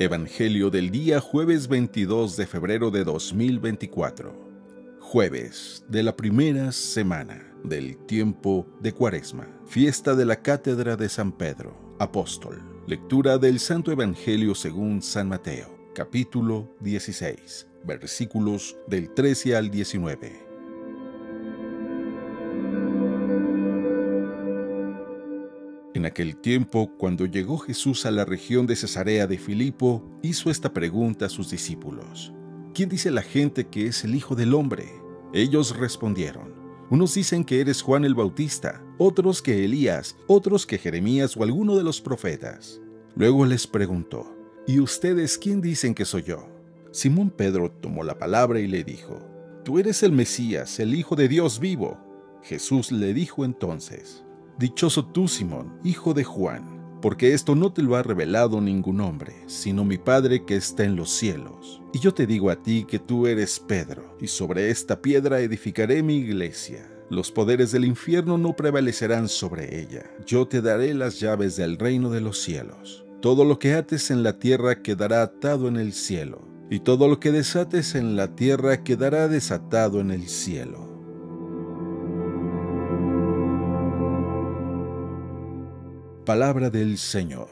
Evangelio del día jueves 22 de febrero de 2024. Jueves de la primera semana del tiempo de Cuaresma. Fiesta de la Cátedra de San Pedro, Apóstol. Lectura del Santo Evangelio según San Mateo, capítulo 16, versículos del 13 al 19. En aquel tiempo, cuando llegó Jesús a la región de Cesarea de Filipo, hizo esta pregunta a sus discípulos: ¿Quién dice la gente que es el Hijo del Hombre? Ellos respondieron: unos dicen que eres Juan el Bautista, otros que Elías, otros que Jeremías o alguno de los profetas. Luego les preguntó: ¿y ustedes quién dicen que soy yo? Simón Pedro tomó la palabra y le dijo: Tú eres el Mesías, el Hijo de Dios vivo. Jesús le dijo entonces: Dichoso tú, Simón, hijo de Juan, porque esto no te lo ha revelado ningún hombre, sino mi Padre que está en los cielos. Y yo te digo a ti que tú eres Pedro, y sobre esta piedra edificaré mi iglesia. Los poderes del infierno no prevalecerán sobre ella. Yo te daré las llaves del reino de los cielos. Todo lo que ates en la tierra quedará atado en el cielo, y todo lo que desates en la tierra quedará desatado en el cielo. Palabra del Señor.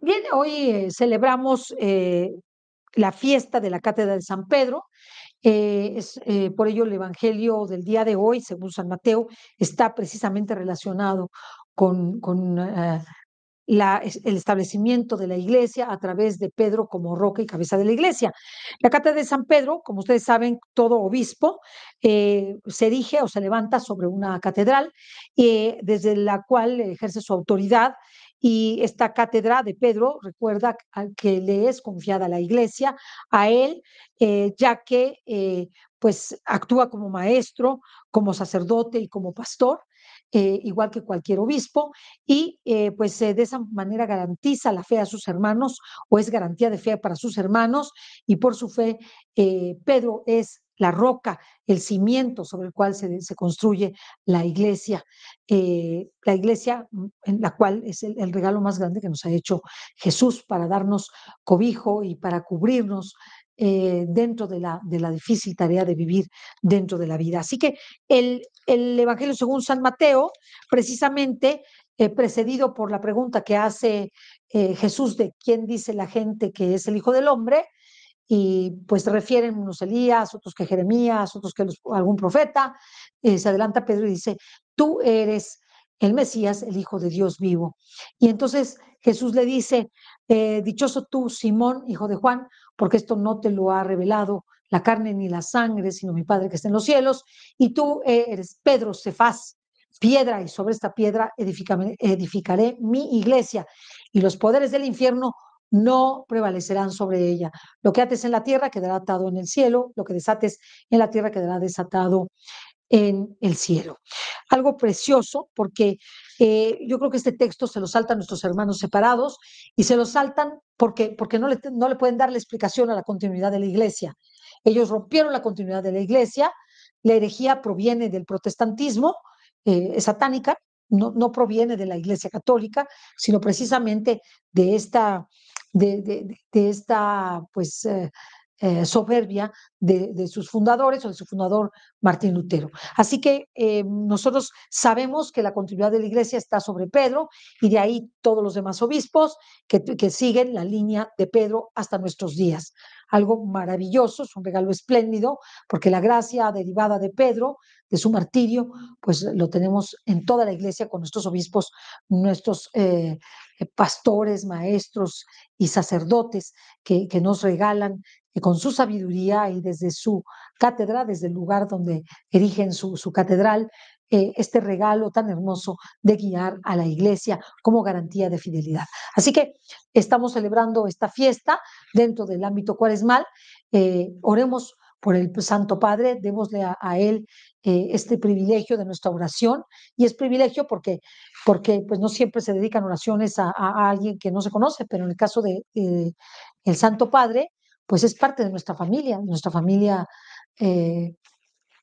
Bien, hoy celebramos la fiesta de la Cátedra de San Pedro. Por ello el Evangelio del día de hoy, según San Mateo, está precisamente relacionado con el establecimiento de la iglesia a través de Pedro como roca y cabeza de la iglesia. La Cátedra de San Pedro, como ustedes saben, todo obispo se erige o se levanta sobre una catedral desde la cual ejerce su autoridad, y esta Cátedra de Pedro recuerda que le es confiada la iglesia a él, ya que pues actúa como maestro, como sacerdote y como pastor, igual que cualquier obispo, y pues de esa manera garantiza la fe a sus hermanos, o es garantía de fe para sus hermanos, y por su fe Pedro es la roca, el cimiento sobre el cual se construye la iglesia en la cual es el regalo más grande que nos ha hecho Jesús para darnos cobijo y para cubrirnos dentro de la difícil tarea de vivir dentro de la vida. Así que el Evangelio según San Mateo, precisamente precedido por la pregunta que hace Jesús de quién dice la gente que es el Hijo del Hombre, y pues refieren unos Elías, otros que Jeremías, otros que algún profeta, se adelanta Pedro y dice: tú eres el Mesías, el Hijo de Dios vivo. Y entonces Jesús le dice: dichoso tú, Simón, hijo de Juan, porque esto no te lo ha revelado la carne ni la sangre, sino mi Padre que está en los cielos, y tú eres Pedro, Cefás, piedra, y sobre esta piedra edificaré mi iglesia, y los poderes del infierno no prevalecerán sobre ella. Lo que ates en la tierra quedará atado en el cielo, lo que desates en la tierra quedará desatado en el cielo. Algo precioso, porque yo creo que este texto se lo saltan nuestros hermanos separados, y se lo saltan porque no le pueden dar la explicación a la continuidad de la iglesia. Ellos rompieron la continuidad de la iglesia. La herejía proviene del protestantismo, es satánica, no proviene de la iglesia católica, sino precisamente de esta pues soberbia de sus fundadores, o de su fundador Martín Lutero. Así que nosotros sabemos que la continuidad de la iglesia está sobre Pedro, y de ahí todos los demás obispos que siguen la línea de Pedro hasta nuestros días. Algo maravilloso, es un regalo espléndido, porque la gracia derivada de Pedro, de su martirio, pues lo tenemos en toda la iglesia con nuestros obispos, nuestros pastores, maestros y sacerdotes que nos regalan con su sabiduría, y desde su cátedra, desde el lugar donde erigen su catedral, este regalo tan hermoso de guiar a la iglesia como garantía de fidelidad. Así que estamos celebrando esta fiesta dentro del ámbito cuaresmal. Oremos por el Santo Padre, démosle a él este privilegio de nuestra oración, y es privilegio porque pues no siempre se dedican oraciones a alguien que no se conoce, pero en el caso de el Santo Padre, pues es parte de nuestra familia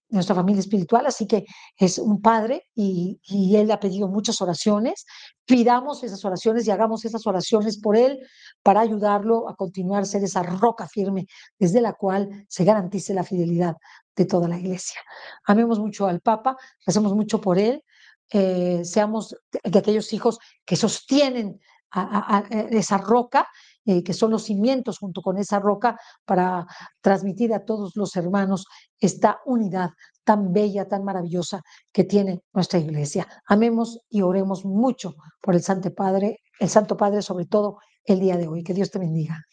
nuestra familia espiritual, así que es un padre y él ha pedido muchas oraciones. Pidamos esas oraciones y hagamos esas oraciones por él para ayudarlo a continuar, ser esa roca firme desde la cual se garantice la fidelidad de toda la Iglesia. Amemos mucho al Papa, recemos mucho por él, seamos de aquellos hijos que sostienen a esa roca, que son los cimientos junto con esa roca para transmitir a todos los hermanos esta unidad tan bella, tan maravillosa que tiene nuestra Iglesia. Amemos y oremos mucho por el Santo Padre sobre todo el día de hoy. Que Dios te bendiga.